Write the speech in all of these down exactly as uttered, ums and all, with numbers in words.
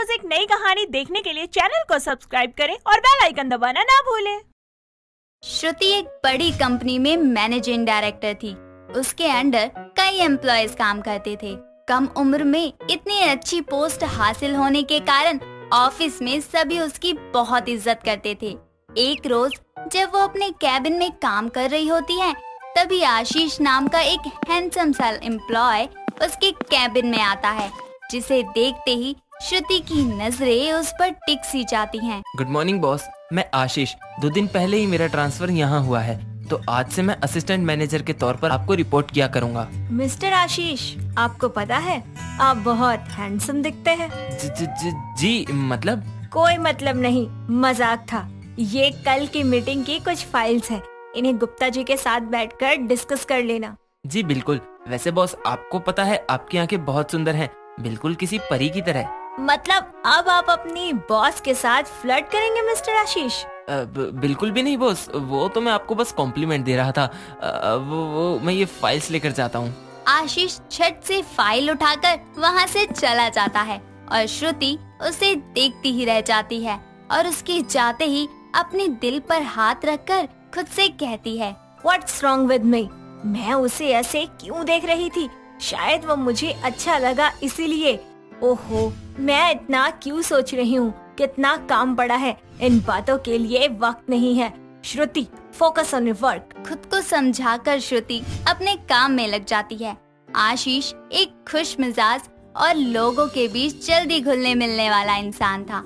रोज एक नई कहानी देखने के लिए चैनल को सब्सक्राइब करें और बेल आइकन दबाना ना भूलें। श्रुति एक बड़ी कंपनी में मैनेजिंग डायरेक्टर थी। उसके अंडर कई एम्प्लॉयज काम करते थे। कम उम्र में इतनी अच्छी पोस्ट हासिल होने के कारण ऑफिस में सभी उसकी बहुत इज्जत करते थे। एक रोज जब वो अपने कैबिन में काम कर रही होती है, तभी आशीष नाम का एक हैंडसम सा एम्प्लॉय उसके कैबिन में आता है, जिसे देखते ही श्रुति की नजरें उस पर टिक सी जाती हैं। गुड मॉर्निंग बॉस, मैं आशीष। दो दिन पहले ही मेरा ट्रांसफर यहाँ हुआ है, तो आज से मैं असिस्टेंट मैनेजर के तौर पर आपको रिपोर्ट किया करूँगा। मिस्टर आशीष, आपको पता है आप बहुत हैंडसम दिखते हैं। ज, ज, ज, जी मतलब? कोई मतलब नहीं, मजाक था। ये कल की मीटिंग की कुछ फाइल्स हैं, इन्हें गुप्ता जी के साथ बैठकर डिस्कस कर लेना। जी बिल्कुल। वैसे बॉस, आपको पता है आपकी आंखें बहुत सुंदर हैं, बिल्कुल किसी परी की तरह। मतलब अब आप अपनी बॉस के साथ फ्लर्ट करेंगे मिस्टर आशीष? बिल्कुल भी नहीं बॉस, वो तो मैं आपको बस कॉम्प्लीमेंट दे रहा था। आ, वो, वो मैं ये फाइल्स लेकर जाता हूँ। आशीष छत से फाइल उठाकर वहाँ से चला जाता है और श्रुति उसे देखती ही रह जाती है और उसके जाते ही अपने दिल पर हाथ रखकर खुद से कहती है, व्हाट्स रॉन्ग विद मी? मैं उसे ऐसे क्यों देख रही थी? शायद वो मुझे अच्छा लगा इसीलिए। ओहो, मैं इतना क्यों सोच रही हूँ? कितना काम पड़ा है, इन बातों के लिए वक्त नहीं है। Shruti, focus on your work. खुद को समझाकर श्रुति अपने काम में लग जाती है। आशीष एक खुश मिजाज और लोगों के बीच जल्दी घुलने मिलने वाला इंसान था।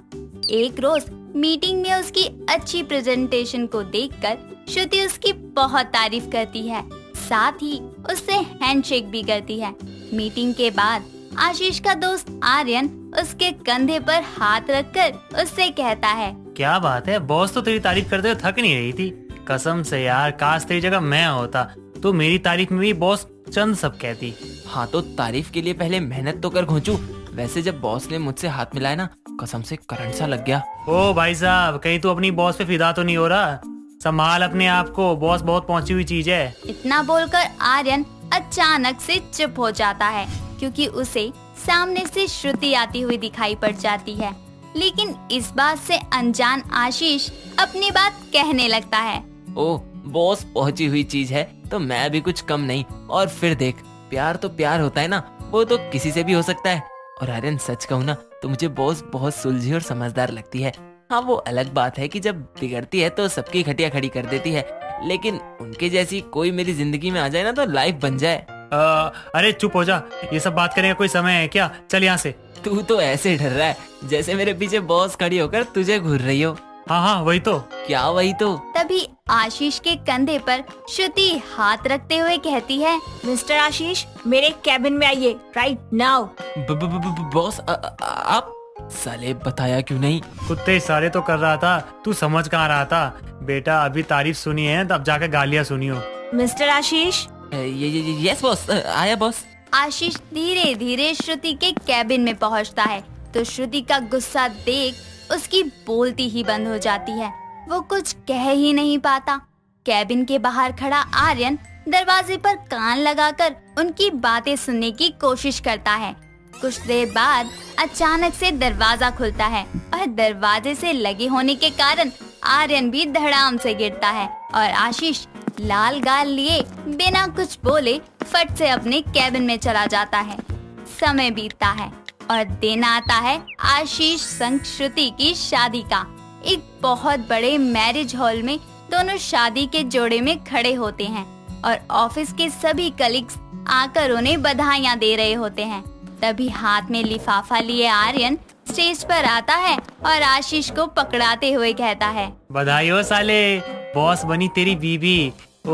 एक रोज मीटिंग में उसकी अच्छी प्रेजेंटेशन को देखकर श्रुति उसकी बहुत तारीफ करती है, साथ ही उससे हैंडशेक भी करती है। मीटिंग के बाद आशीष का दोस्त आर्यन उसके कंधे पर हाथ रखकर उससे कहता है, क्या बात है बॉस, तो तेरी तारीफ करते हुए थक नहीं रही थी। कसम से यार, काश तेरी जगह मैं होता तो मेरी तारीफ में भी बॉस चंद सब कहती। हाँ, तो तारीफ के लिए पहले मेहनत तो कर घोंचू। वैसे जब बॉस ने मुझसे हाथ मिलाया ना, कसम से करंट सा लग गया। ओ भाई साहब, कहीं तू अपनी बॉस पे फिदा तो नहीं हो रहा? संभाल अपने आप को, बॉस बहुत पहुंची हुई चीज है। इतना बोलकर आर्यन अचानक से चुप हो जाता है, क्योंकि उसे सामने से श्रुति आती हुई दिखाई पड़ जाती है। लेकिन इस बात से अनजान आशीष अपनी बात कहने लगता है, ओ बॉस पहुंची हुई चीज है तो मैं भी कुछ कम नहीं। और फिर देख, प्यार तो प्यार होता है ना, वो तो किसी से भी हो सकता है। और आर्यन, सच कहूँ ना तो मुझे बॉस बहुत सुलझी और समझदार लगती है। हाँ, वो अलग बात है कि जब बिगड़ती है तो सबकी खटिया खड़ी कर देती है, लेकिन उनके जैसी कोई मेरी जिंदगी में आ जाए ना तो लाइफ बन जाए। आ, अरे चुप हो जा, ये सब बात करने का कोई समय है क्या? चल यहाँ से। तू तो ऐसे डर रहा है जैसे मेरे पीछे बॉस खड़ी होकर तुझे घूर रही हो। हाँ हाँ वही तो। क्या वही तो? तभी आशीष के कंधे पर श्रुति हाथ रखते हुए कहती है, मिस्टर आशीष मेरे कैबिन में आइए राइट नाउ। बॉस आप? साले बताया क्यों नहीं? कुत्ते सारे तो कर रहा था, तू समझ कहाँ रहा था बेटा? अभी तारीफ सुनी है तब जाकर गालियाँ सुनियो। मिस्टर आशीष। यस बॉस, आया बॉस। आशीष धीरे धीरे श्रुति के कैबिन में पहुँचता है तो श्रुति का गुस्सा देख उसकी बोलती ही बंद हो जाती है। वो कुछ कह ही नहीं पाता। कैबिन के बाहर खड़ा आर्यन दरवाजे पर कान लगाकर उनकी बातें सुनने की कोशिश करता है। कुछ देर बाद अचानक से दरवाजा खुलता है और दरवाजे से लगे होने के कारण आर्यन भी धड़ाम से गिरता है और आशीष लाल गाल लिए बिना कुछ बोले फट से अपने कैबिन में चला जाता है। समय बीतता है और दिन आता है आशीष संग श्रुति की शादी का। एक बहुत बड़े मैरिज हॉल में दोनों शादी के जोड़े में खड़े होते हैं और ऑफिस के सभी कलीग्स आकर उन्हें बधाइयाँ दे रहे होते हैं। तभी हाथ में लिफाफा लिए आर्यन स्टेज पर आता है और आशीष को पकड़ाते हुए कहता है, बधाई हो साले, बॉस बनी तेरी बीबी। ओ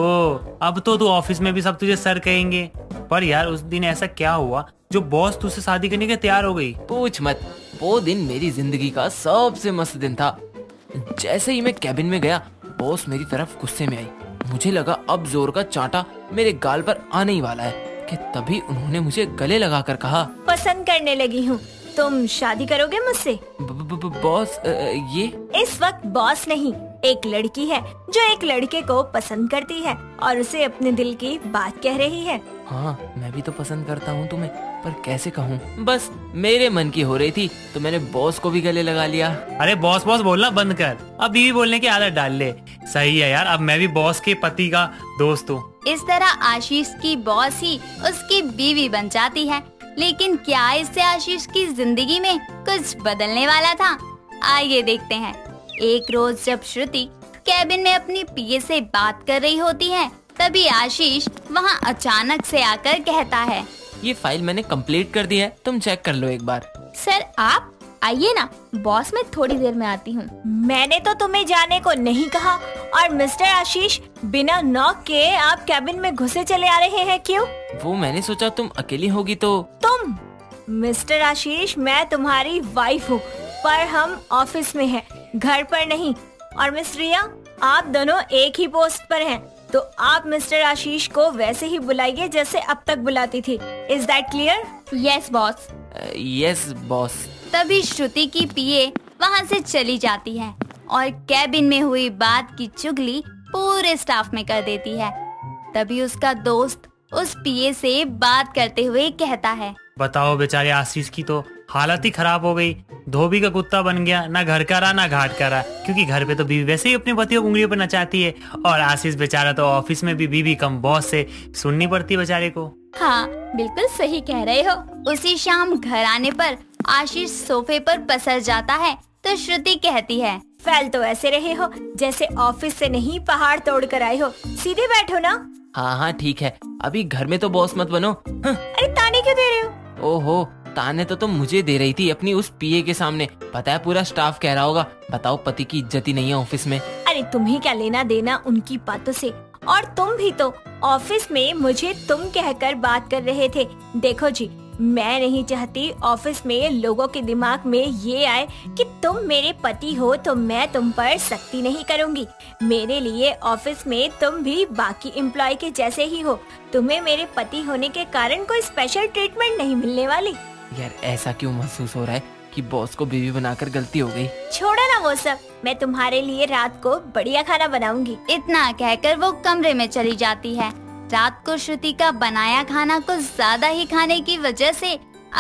अब तो तू ऑफिस में भी सब तुझे सर कहेंगे। पर यार उस दिन ऐसा क्या हुआ जो बॉस तुझसे शादी करने के तैयार हो गई? पूछ मत, वो दिन मेरी जिंदगी का सबसे मस्त दिन था। जैसे ही मैं कैबिन में गया, बॉस मेरी तरफ गुस्से में आई। मुझे लगा अब जोर का चांटा मेरे गाल पर आने ही वाला है कि तभी उन्होंने मुझे गले लगाकर कहा, पसंद करने लगी हूँ, तुम शादी करोगे मुझसे? बॉस ये? इस वक्त बॉस नहीं, एक लड़की है जो एक लड़के को पसंद करती है और उसे अपने दिल की बात कह रही है। हाँ, मैं भी तो पसंद करता हूँ तुम्हें, पर कैसे कहूँ, बस मेरे मन की हो रही थी तो मैंने बॉस को भी गले लगा लिया। अरे बॉस बॉस बोलना बंद कर, अब बीवी बोलने की आदत डाल ले। सही है यार, अब मैं भी बॉस के पति का दोस्त हूँ। इस तरह आशीष की बॉस ही उसकी बीवी बन जाती है। लेकिन क्या इससे आशीष की जिंदगी में कुछ बदलने वाला था? आइए देखते हैं। एक रोज जब श्रुति कैबिन में अपनी पीए से बात कर रही होती है, तभी आशीष वहां अचानक से आकर कहता है, ये फाइल मैंने कंप्लीट कर दी है, तुम चेक कर लो एक बार। सर आप आइए ना, बॉस मैं थोड़ी देर में आती हूँ। मैंने तो तुम्हें जाने को नहीं कहा, और मिस्टर आशीष बिना नॉक के आप कैबिन में घुसे चले आ रहे हैं क्यों? वो मैंने सोचा तुम अकेली होगी तो। तुम? मिस्टर आशीष मैं तुम्हारी वाइफ हूँ, पर हम ऑफिस में हैं, घर पर नहीं। और मिस रिया आप दोनों एक ही पोस्ट पर हैं, तो आप मिस्टर आशीष को वैसे ही बुलाइए जैसे अब तक बुलाती थी। Is that clear? Yes boss. Yes boss. तभी श्रुति की पीए वहाँ से चली जाती है और कैबिन में हुई बात की चुगली पूरे स्टाफ में कर देती है। तभी उसका दोस्त उस पीए से बात करते हुए कहता है, बताओ बेचारे आशीष की तो हालत ही खराब हो गई, धोबी का कुत्ता बन गया, ना घर का रहा ना घाट का रहा, क्योंकि घर पे तो बीवी वैसे ही अपने पति को उंगलियों पर नचाती है, और आशीष बेचारा तो ऑफिस में भी बीवी कम बॉस से सुननी पड़ती है बेचारे को। हाँ बिल्कुल सही कह रहे हो। उसी शाम घर आने पर आशीष सोफे पर पसर जाता है तो श्रुति कहती है, फैल तो ऐसे रहे हो जैसे ऑफिस से नहीं पहाड़ तोड़ कर आए हो, सीधे बैठो ना। हाँ हाँ ठीक है, अभी घर में तो बॉस मत बनो। अरे ताने क्यों दे रहे हो? ओहो ताने तो तुम तो मुझे दे रही थी अपनी उस पीए के सामने, पता है पूरा स्टाफ कह रहा होगा, बताओ पति की इज्जत ही नहीं है ऑफिस में। अरे तुम्हें क्या लेना देना उनकी बातों से, और तुम भी तो ऑफिस में मुझे तुम कहकर बात कर रहे थे। देखो जी मैं नहीं चाहती ऑफिस में लोगों के दिमाग में ये आए कि तुम मेरे पति हो तो मैं तुम पर सख्ती नहीं करूँगी। मेरे लिए ऑफिस में तुम भी बाकी एम्प्लॉय के जैसे ही हो, तुम्हें मेरे पति होने के कारण कोई स्पेशल ट्रीटमेंट नहीं मिलने वाली। यार ऐसा क्यों महसूस हो रहा है कि बॉस को बीवी बनाकर गलती हो गई? छोड़ो ना वो सब, मैं तुम्हारे लिए रात को बढ़िया खाना बनाऊंगी। इतना कहकर वो कमरे में चली जाती है। रात को श्रुति का बनाया खाना कुछ ज्यादा ही खाने की वजह से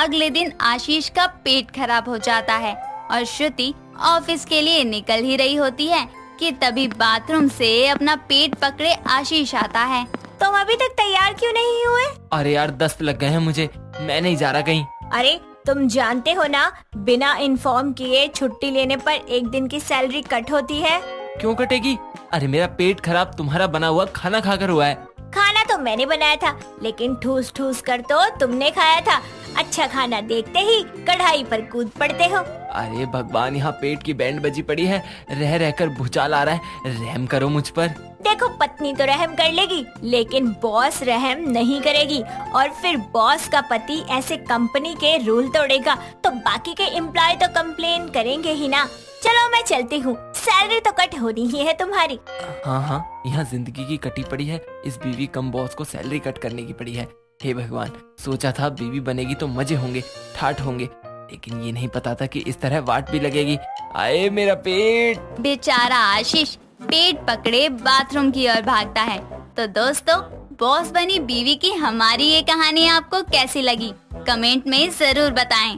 अगले दिन आशीष का पेट खराब हो जाता है और श्रुति ऑफिस के लिए निकल ही रही होती है कि तभी बाथरूम से अपना पेट पकड़े आशीष आता है। तुम अभी तक तैयार क्यों नहीं हुए? अरे यार दस्त लग गए हैं मुझे, मैं नहीं जा रहा कहीं। अरे तुम जानते हो ना बिना इन्फॉर्म किए छुट्टी लेने पर एक दिन की सैलरी कट होती है। क्यों कटेगी? अरे मेरा पेट खराब तुम्हारा बना हुआ खाना खाकर हुआ है। खाना तो मैंने बनाया था, लेकिन ठूस ठूस कर तो तुमने खाया था। अच्छा खाना देखते ही कढ़ाई पर कूद पड़ते हो। अरे भगवान यहाँ पेट की बैंड बजी पड़ी है, रह रहकर भूचाल आ रहा है, रहम करो मुझ पर। देखो पत्नी तो रहम कर लेगी लेकिन बॉस रहम नहीं करेगी, और फिर बॉस का पति ऐसे कंपनी के रूल तोड़ेगा तो बाकी के एम्प्लॉय तो कंप्लेन करेंगे ही ना। चलो मैं चलती हूँ, सैलरी तो कट होनी ही है तुम्हारी। हाँ हाँ यहाँ जिंदगी की कटी पड़ी है, इस बीवी कम बॉस को सैलरी कट करने की पड़ी है। हे भगवान, सोचा था बीवी बनेगी तो मजे होंगे, ठाट होंगे, लेकिन ये नहीं पता था कि इस तरह वाट भी लगेगी। आए मेरा पेट। बेचारा आशीष पेट पकड़े बाथरूम की ओर भागता है। तो दोस्तों बॉस बनी बीवी की हमारी ये कहानी आपको कैसी लगी कमेंट में जरूर बताएं।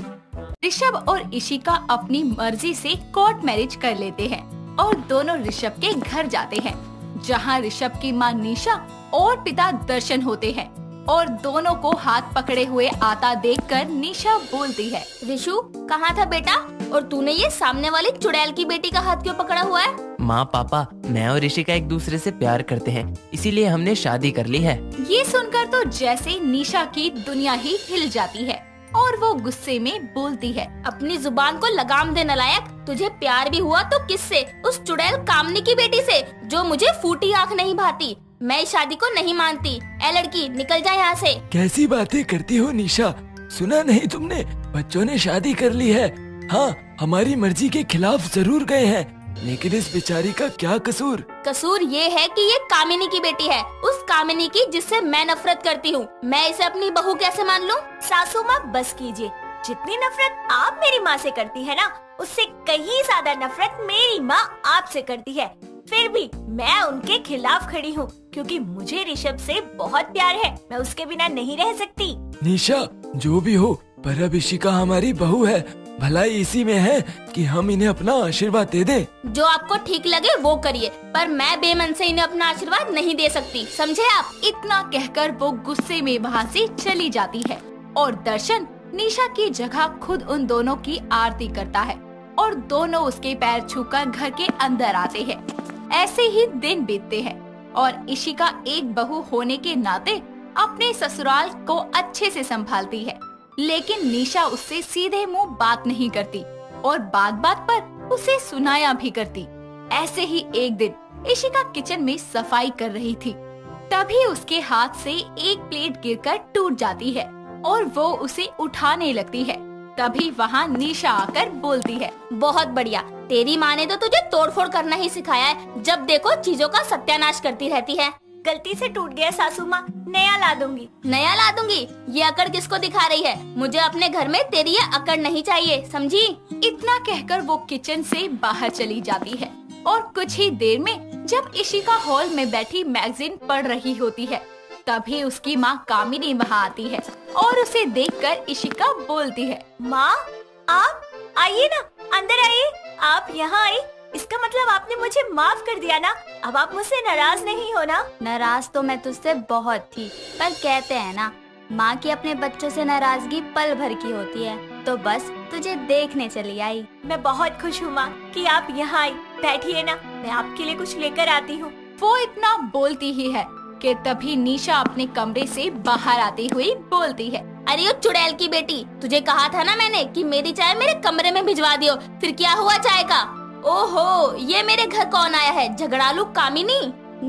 ऋषभ और इशिका अपनी मर्जी से कोर्ट मैरिज कर लेते हैं और दोनों ऋषभ के घर जाते हैं, जहां ऋषभ की मां निशा और पिता दर्शन होते हैं और दोनों को हाथ पकड़े हुए आता देखकर निशा बोलती है, ऋषु कहाँ था बेटा, और तूने ये सामने वाली चुड़ैल की बेटी का हाथ क्यों पकड़ा हुआ है? माँ पापा, मैं और ऋषिका एक दूसरे से प्यार करते हैं, इसीलिए हमने शादी कर ली है। ये सुनकर तो जैसे निशा की दुनिया ही हिल जाती है और वो गुस्से में बोलती है, अपनी जुबान को लगाम देने लायक, तुझे प्यार भी हुआ तो किससे? उस चुड़ैल कामिनी की बेटी से, जो मुझे फूटी आँख नहीं भाती। मैं इस शादी को नहीं मानती। ए लड़की निकल जा यहाँ से। कैसी बातें करती हो निशा, सुना नहीं तुमने, बच्चों ने शादी कर ली है। हाँ हमारी मर्जी के खिलाफ जरूर गए हैं, लेकिन इस बेचारी का क्या कसूर? कसूर ये है कि ये कामिनी की बेटी है, उस कामिनी की जिससे मैं नफरत करती हूँ। मैं इसे अपनी बहू कैसे मान लूँ? सासू माँ बस कीजिए, जितनी नफरत आप मेरी माँ से करती है ना, उससे कहीं ज्यादा नफरत मेरी माँ आपसे करती है। फिर भी मैं उनके खिलाफ खड़ी हूँ क्योंकि मुझे ऋषभ से बहुत प्यार है, मैं उसके बिना नहीं रह सकती। निशा जो भी हो, पर अब इशिका हमारी बहू है, भलाई इसी में है कि हम इन्हें अपना आशीर्वाद दे दें। जो आपको ठीक लगे वो करिए, पर मैं बेमन से इन्हें अपना आशीर्वाद नहीं दे सकती, समझे आप। इतना कहकर वो गुस्से में वहाँ से चली जाती है और दर्शन निशा की जगह खुद उन दोनों की आरती करता है और दोनों उसके पैर छूकर घर के अंदर आते हैं। ऐसे ही दिन बीतते हैं और इशिका एक बहू होने के नाते अपने ससुराल को अच्छे से संभालती है, लेकिन निशा उससे सीधे मुंह बात नहीं करती और बात बात पर उसे सुनाया भी करती। ऐसे ही एक दिन इशिका किचन में सफाई कर रही थी, तभी उसके हाथ से एक प्लेट गिरकर टूट जाती है और वो उसे उठाने लगती है। तभी वहाँ निशा आकर बोलती है, बहुत बढ़िया, तेरी माँ ने तो तुझे तोड़फोड़ करना ही सिखाया है, जब देखो चीजों का सत्यानाश करती रहती है। गलती से टूट गया सासू माँ, नया ला दूंगी। नया ला दूंगी, ये अकड़ किसको दिखा रही है? मुझे अपने घर में तेरी ये अकड़ नहीं चाहिए, समझी। इतना कहकर वो किचन से बाहर चली जाती है और कुछ ही देर में जब इशिका हॉल में बैठी मैगजीन पढ़ रही होती है, तभी उसकी माँ कामिनी वहाँ आती है और उसे देखकर इशिका बोलती है, माँ आप आइए ना, अंदर आइए। आप यहाँ आए इसका मतलब आपने मुझे माफ कर दिया ना, अब आप मुझसे नाराज नहीं हो ना? नाराज तो मैं तुझसे बहुत थी, पर कहते हैं ना, माँ की अपने बच्चों से नाराजगी पल भर की होती है, तो बस तुझे देखने चली आई। मैं बहुत खुश हूँ माँ कि आप यहाँ आई, बैठिए ना, मैं आपके लिए कुछ लेकर आती हूँ। वो इतना बोलती ही है कि तभी निशा अपने कमरे से बाहर आती हुई बोलती है, अरे वो चुड़ैल की बेटी, तुझे कहा था ना मैंने कि मेरी चाय मेरे कमरे में भिजवा दियो, फिर क्या हुआ चाय का? ओहो, ये मेरे घर कौन आया है, झगड़ालू कामिनी?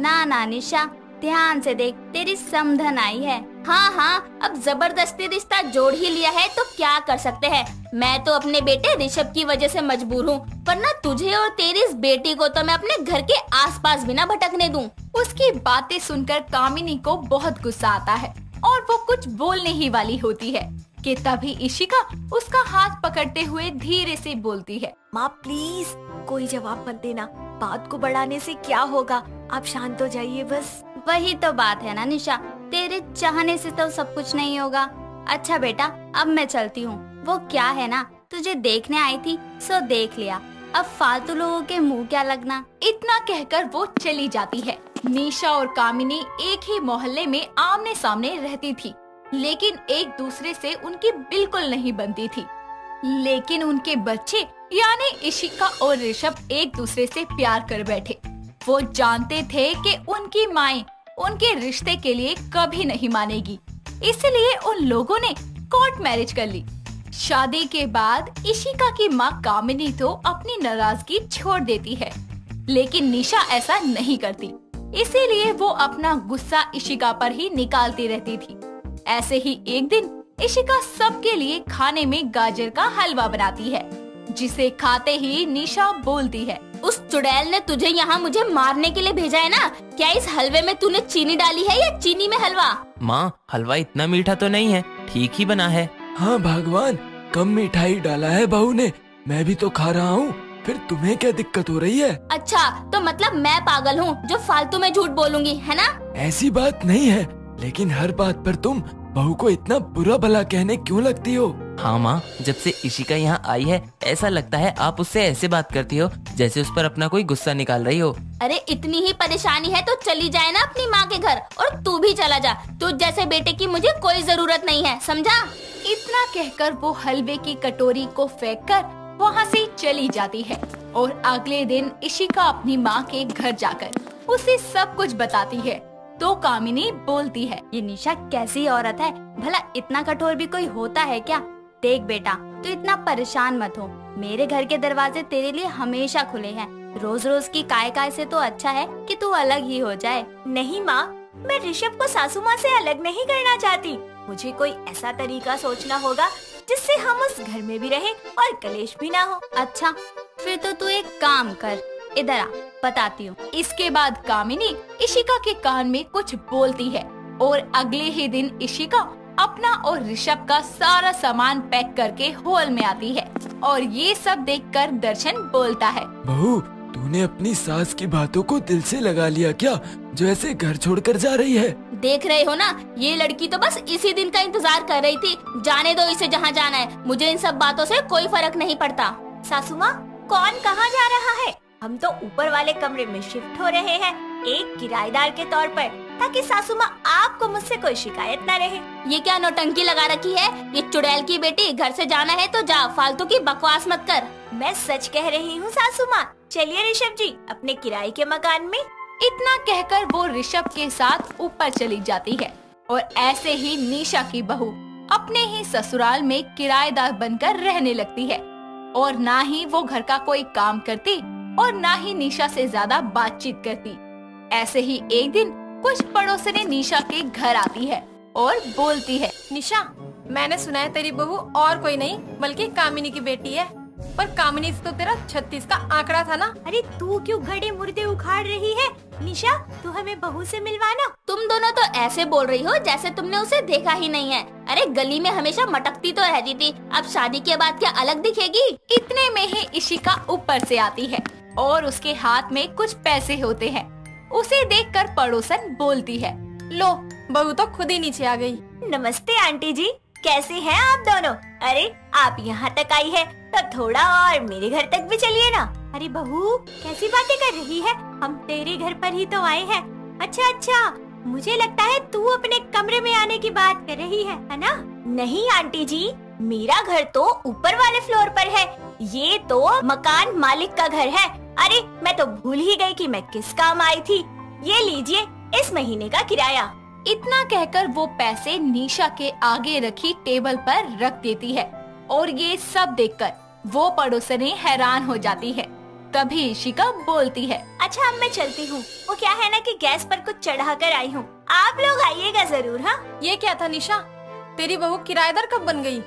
ना ना निशा, ध्यान से देख, तेरी समधन आई है। हाँ हाँ, अब जबरदस्ती रिश्ता जोड़ ही लिया है तो क्या कर सकते हैं। मैं तो अपने बेटे ऋषभ की वजह से मजबूर हूँ, वरना तुझे और तेरी इस बेटी को तो मैं अपने घर के आसपास भी ना भटकने दूँ। उसकी बातें सुनकर कामिनी को बहुत गुस्सा आता है और वो कुछ बोलने ही वाली होती है कि तभी इशिका उसका हाथ पकड़ते हुए धीरे से बोलती है, माँ प्लीज कोई जवाब मत देना, बात को बढ़ाने से क्या होगा, आप शांत हो जाइए बस। वही तो बात है ना निशा, तेरे चाहने से तो सब कुछ नहीं होगा। अच्छा बेटा, अब मैं चलती हूँ, वो क्या है ना, तुझे देखने आई थी सो देख लिया, अब फालतू लोगों के मुँह क्या लगना। इतना कहकर वो चली जाती है। निशा और कामिनी एक ही मोहल्ले में आमने सामने रहती थी, लेकिन एक दूसरे से उनकी बिल्कुल नहीं बनती थी, लेकिन उनके बच्चे यानी इशिका और ऋषभ एक दूसरे से प्यार कर बैठे। वो जानते थे कि उनकी माँ उनके रिश्ते के लिए कभी नहीं मानेगी, इसलिए उन लोगों ने कोर्ट मैरिज कर ली। शादी के बाद इशिका की माँ कामिनी तो अपनी नाराजगी छोड़ देती है, लेकिन निशा ऐसा नहीं करती, इसीलिए वो अपना गुस्सा इशिका पर ही निकालती रहती थी। ऐसे ही एक दिन इशिका सबके लिए खाने में गाजर का हलवा बनाती है, जिसे खाते ही निशा बोलती है, उस चुड़ैल ने तुझे यहाँ मुझे मारने के लिए भेजा है ना? क्या इस हलवे में तूने चीनी डाली है या चीनी में हलवा? माँ हलवा इतना मीठा तो नहीं है, ठीक ही बना है। हाँ भगवान, कम मिठाई डाला है बहू ने, मैं भी तो खा रहा हूँ, फिर तुम्हें क्या दिक्कत हो रही है? अच्छा तो मतलब मैं पागल हूँ जो फालतू में झूठ बोलूंगी, है ना? ऐसी बात नहीं है, लेकिन हर बात पर तुम बहू को इतना बुरा भला कहने क्यों लगती हो? हाँ माँ, जब से इशिका यहाँ आई है ऐसा लगता है आप उससे ऐसे बात करती हो जैसे उस पर अपना कोई गुस्सा निकाल रही हो। अरे इतनी ही परेशानी है तो चली जाए ना अपनी माँ के घर, और तू भी चला जा, तू जैसे बेटे की मुझे कोई जरूरत नहीं है, समझा। इतना कहकर वो हलवे की कटोरी को फेंक कर वहाँ से चली जाती है और अगले दिन इशिका अपनी माँ के घर जाकर उसे सब कुछ बताती है। तो कामिनी बोलती है, ये निशा कैसी औरत है, भला इतना कठोर भी कोई होता है क्या? देख बेटा, तू इतना परेशान मत हो, मेरे घर के दरवाजे तेरे लिए हमेशा खुले हैं, रोज रोज की काय काय से तो अच्छा है कि तू अलग ही हो जाए। नहीं माँ, मैं ऋषभ को सासू माँ से अलग नहीं करना चाहती, मुझे कोई ऐसा तरीका सोचना होगा जिससे हम उस घर में भी रहे और कलेश भी ना हो। अच्छा फिर तो तू एक काम कर, इधर आ, बताती हूँ। इसके बाद कामिनी इशिका के कान में कुछ बोलती है और अगले ही दिन इशिका अपना और ऋषभ का सारा सामान पैक करके हॉल में आती है और ये सब देखकर दर्शन बोलता है, बहू तूने अपनी सास की बातों को दिल से लगा लिया क्या? जो ऐसे घर छोड़कर जा रही है। देख रहे हो ना, ये लड़की तो बस इसी दिन का इंतजार कर रही थी। जाने दो इसे जहाँ जाना है, मुझे इन सब बातों से कोई फर्क नहीं पड़ता। सासू माँ, कौन कहाँ जा रहा है? हम तो ऊपर वाले कमरे में शिफ्ट हो रहे हैं एक किराएदार के तौर पर, ताकि सासू माँ आपको मुझसे कोई शिकायत न रहे। ये क्या नौटंकी लगा रखी है? ये चुड़ैल की बेटी, घर से जाना है तो जा, फालतू की बकवास मत कर। मैं सच कह रही हूँ सासू माँ। चलिए ऋषभ जी, अपने किराए के मकान में। इतना कहकर वो ऋषभ के साथ ऊपर चली जाती है और ऐसे ही निशा की बहू अपने ही ससुराल में किराएदार बनकर रहने लगती है और ना ही वो घर का कोई काम करती और ना ही निशा से ज्यादा बातचीत करती। ऐसे ही एक दिन कुछ पड़ोसनी निशा के घर आती है और बोलती है, निशा, मैंने सुना है तेरी बहू और कोई नहीं बल्कि कामिनी की बेटी है। पर कामिनी से तो तेरा छत्तीस का आंकड़ा था ना। अरे तू क्यों घड़े मुर्दे उखाड़ रही है? निशा, तू हमें बहू से मिलवाना। तुम दोनों तो ऐसे बोल रही हो जैसे तुमने उसे देखा ही नहीं है। अरे गली में हमेशा मटकती तो रहती थी, अब शादी के बाद क्या अलग दिखेगी? इतने में ही इशिका ऊपर से आती है और उसके हाथ में कुछ पैसे होते हैं। उसे देखकर पड़ोसन बोलती है, लो, बहू तो खुद ही नीचे आ गई। नमस्ते आंटी जी, कैसे हैं आप दोनों? अरे आप यहाँ तक आई है तो थोड़ा और मेरे घर तक भी चलिए ना। अरे बहू, कैसी बातें कर रही है? हम तेरे घर पर ही तो आए हैं। अच्छा अच्छा, मुझे लगता है तू अपने कमरे में आने की बात कर रही है, है ना? नहीं आंटी जी, मेरा घर तो ऊपर वाले फ्लोर पर है, ये तो मकान मालिक का घर है। अरे मैं तो भूल ही गई कि मैं किस काम आई थी। ये लीजिए इस महीने का किराया। इतना कहकर वो पैसे निशा के आगे रखी टेबल पर रख देती है और ये सब देखकर वो पड़ोसनी हैरान हो जाती है। तभी इशिका बोलती है, अच्छा अब मैं चलती हूँ, वो क्या है ना कि गैस पर कुछ चढ़ा कर आई हूँ, आप लोग आइएगा जरूर। हाँ, ये क्या था निशा, तेरी बहू किराएदार कब बन गयी?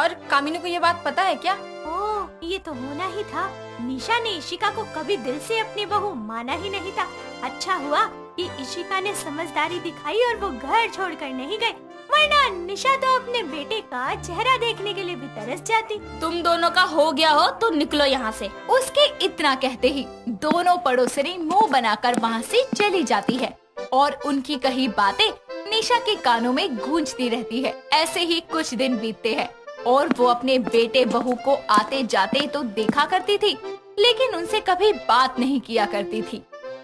और कामिनी को ये बात पता है क्या? ओह, ये तो होना ही था। निशा ने इशिका को कभी दिल से अपनी बहू माना ही नहीं था। अच्छा हुआ कि इशिका ने समझदारी दिखाई और वो घर छोड़कर नहीं गए, वरना निशा तो अपने बेटे का चेहरा देखने के लिए भी तरस जाती। तुम दोनों का हो गया हो तो निकलो यहाँ से। उसके इतना कहते ही दोनों पड़ोसनी मुंह बनाकर वहाँ से चली जाती है और उनकी कही बातें निशा के कानों में गूंजती रहती है। ऐसे ही कुछ दिन बीतते हैं और वो अपने बेटे बहू को आते जाते तो देखा करती थी, लेकिन उनसे कभी बात नहीं किया करती थी।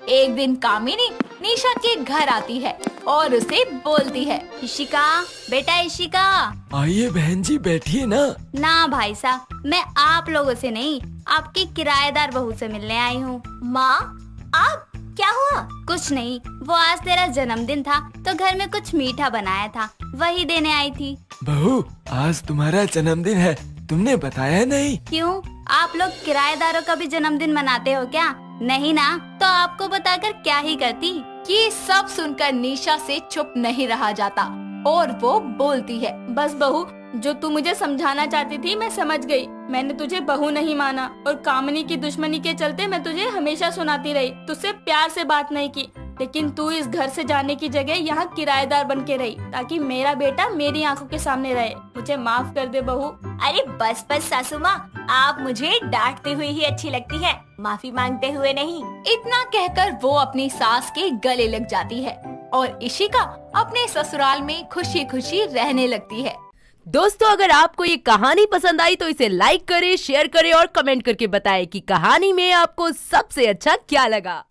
एक दिन कामिनी निशा के घर आती है और उसे बोलती है, इशिका बेटा, इशिका। आइए बहन जी, बैठिए ना। ना भाई साहब, मैं आप लोगों से नहीं, आपके किराएदार बहू से मिलने आई हूँ। माँ, आप, क्या हुआ? कुछ नहीं, वो आज तेरा जन्मदिन था तो घर में कुछ मीठा बनाया था, वही देने आई थी। बहू, आज तुम्हारा जन्मदिन है, तुमने बताया नहीं। क्यों, आप लोग किराएदारों का भी जन्मदिन मनाते हो क्या? नहीं ना, तो आपको बताकर क्या ही करती। ये सब सुनकर निशा से चुप नहीं रहा जाता और वो बोलती है, बस बहू, जो तू मुझे समझाना चाहती थी मैं समझ गई। मैंने तुझे बहू नहीं माना और कामिनी की दुश्मनी के चलते मैं तुझे हमेशा सुनाती रही, तुझसे प्यार से बात नहीं की, लेकिन तू इस घर से जाने की जगह यहाँ किराएदार बन के रही ताकि मेरा बेटा मेरी आंखों के सामने रहे। मुझे माफ कर दे बहू। अरे बस बस सासू माँ, आप मुझे डांटते हुए ही अच्छी लगती है, माफी मांगते हुए नहीं। इतना कहकर वो अपनी सास के गले लग जाती है और इशिका अपने ससुराल में खुशी खुशी रहने लगती है। दोस्तों, अगर आपको ये कहानी पसंद आई तो इसे लाइक करें, शेयर करें और कमेंट करके बताएं कि कहानी में आपको सबसे अच्छा क्या लगा।